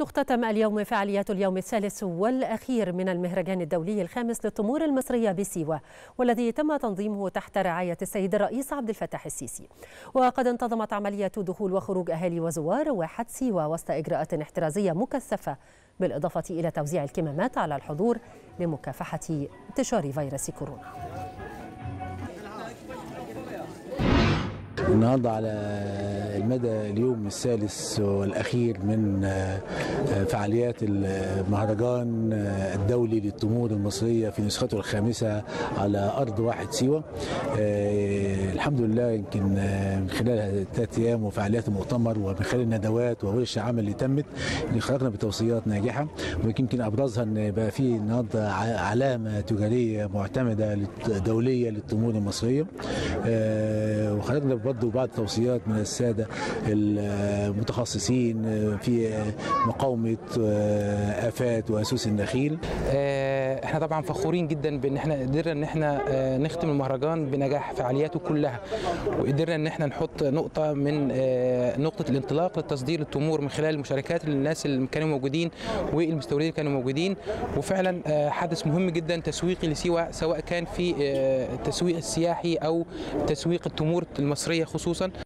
تختتم اليوم فعاليات اليوم الثالث والأخير من المهرجان الدولي الخامس للتمور المصرية بسيوة، والذي تم تنظيمه تحت رعاية السيد الرئيس عبد الفتاح السيسي. وقد انتظمت عملية دخول وخروج أهالي وزوار واحة سيوة وسط إجراءات احترازية مكثفة، بالإضافة إلى توزيع الكمامات على الحضور لمكافحة انتشار فيروس كورونا. النهارده على المدى اليوم الثالث والاخير من فعاليات المهرجان الدولي للتمور المصريه في نسخته الخامسه على ارض واحة سيوه. الحمد لله، يمكن من خلال 3 ايام وفعاليات المؤتمر ومن خلال الندوات وورش العمل اللي تمت، اللي خرجنا بتوصيات ناجحه، ويمكن ابرزها ان بقى في النهارده علامه تجاريه معتمده دوليه للتمور المصريه، وخرجنا برضه بعض توصيات من الساده المتخصصين في مقاومه آفات واسوس النخيل. احنا طبعا فخورين جدا بان احنا قدرنا ان احنا نختم المهرجان بنجاح فعالياته كلها، وقدرنا ان احنا نحط نقطه من نقطه الانطلاق لتصدير التمور من خلال مشاركات للناس اللي كانوا موجودين والمستوردين اللي كانوا موجودين. وفعلا حدث مهم جدا تسويقي لسيوة، سواء كان في التسويق السياحي او تسويق التمور المصرية خصوصا.